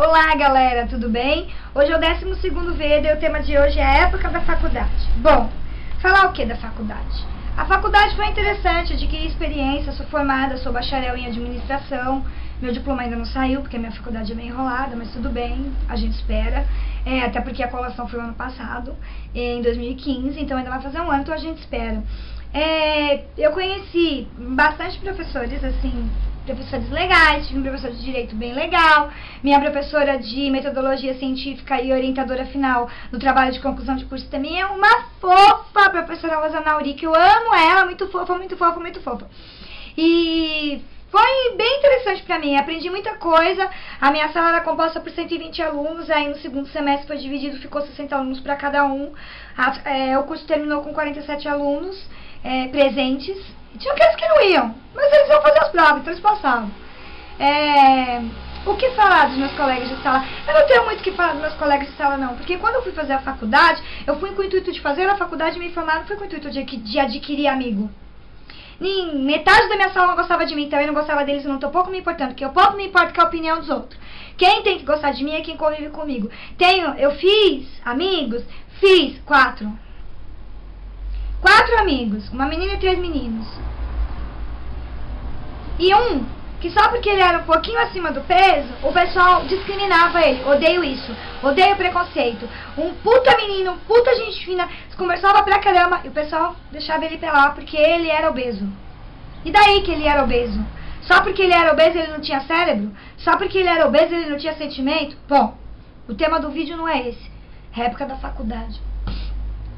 Olá galera, tudo bem? Hoje é o 12º VED e o tema de hoje é a época da faculdade. Bom, falar o que da faculdade? A faculdade foi interessante, adquiri experiência, sou formada, sou bacharel em administração, meu diploma ainda não saiu porque a minha faculdade é meio enrolada, mas tudo bem, a gente espera, até porque a colação foi o ano passado, em 2015, então ainda vai fazer um ano, então a gente espera. Eu conheci bastante professores, assim, professores legais, tive um professor de direito bem legal, minha professora de metodologia científica e orientadora final do trabalho de conclusão de curso também é uma fofa, a professora Rosa Nauri, que eu amo ela, muito fofa, muito fofa, muito fofa. E foi bem interessante pra mim, aprendi muita coisa, a minha sala era composta por 120 alunos, aí no segundo semestre foi dividido, ficou 60 alunos pra cada um, o curso terminou com 47 alunos presentes, tinha aqueles que não iam, mas eles iam fazer as provas, então eles passavam. O que falar dos meus colegas de sala? Eu não tenho muito o que falar dos meus colegas de sala não, porque quando eu fui fazer a faculdade, eu fui com o intuito de fazer a faculdade, me formar, não fui com o intuito de adquirir amigo. Metade da minha sala não gostava de mim, então eu não gostava deles, eu não tô pouco me importando, porque eu pouco me importo com a opinião dos outros. Quem tem que gostar de mim é quem convive comigo. Eu fiz amigos, fiz quatro amigos, uma menina e 3 meninos. E um, que só porque ele era um pouquinho acima do peso, o pessoal discriminava ele. Odeio isso, odeio preconceito. Um puta menino, um puta gente fina, conversava pra caramba e o pessoal deixava ele pelar porque ele era obeso. E daí que ele era obeso? Só porque ele era obeso ele não tinha cérebro? Só porque ele era obeso ele não tinha sentimento? Bom, o tema do vídeo não é esse, é a época da faculdade.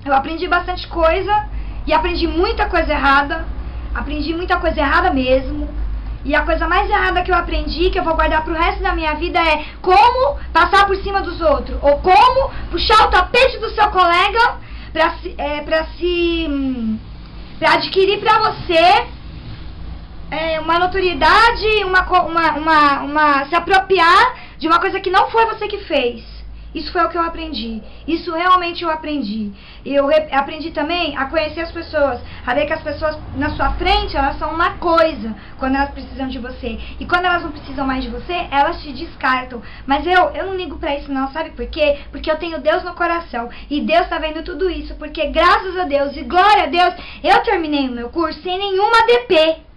Eu aprendi bastante coisa e aprendi muita coisa errada. Aprendi muita coisa errada mesmo. E a coisa mais errada que eu aprendi, que eu vou guardar pro resto da minha vida, é como passar por cima dos outros. Ou como puxar o tapete do seu colega pra adquirir pra você uma notoriedade, se apropriar de uma coisa que não foi você que fez. Isso foi o que eu aprendi. Isso realmente eu aprendi. Eu aprendi também a conhecer as pessoas, a ver que as pessoas na sua frente, elas são uma coisa quando elas precisam de você. E quando elas não precisam mais de você, elas te descartam. Mas eu não ligo pra isso não, sabe por quê? Porque eu tenho Deus no coração. E Deus tá vendo tudo isso, porque graças a Deus e glória a Deus, eu terminei o meu curso sem nenhuma DP.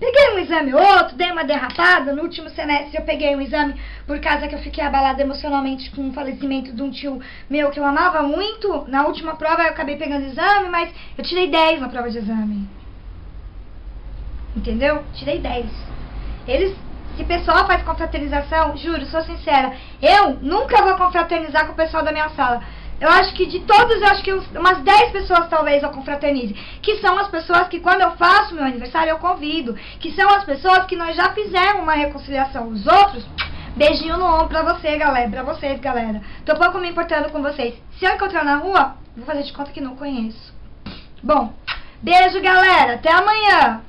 Peguei um exame outro, dei uma derrapada, no último semestre eu peguei um exame por causa que eu fiquei abalada emocionalmente com o falecimento de um tio meu que eu amava muito. Na última prova eu acabei pegando exame, mas eu tirei 10 na prova de exame. Entendeu? Tirei 10. Se o pessoal faz confraternização, juro, sou sincera, eu nunca vou confraternizar com o pessoal da minha sala. Eu acho que de todos, eu acho que umas 10 pessoas talvez eu confraternize. Que são as pessoas que quando eu faço meu aniversário eu convido. Que são as pessoas que nós já fizemos uma reconciliação. Os outros, beijinho no ombro pra você, galera. Pra vocês, galera. Tô pouco me importando com vocês. Se eu encontrar na rua, vou fazer de conta que não conheço. Bom, beijo, galera. Até amanhã.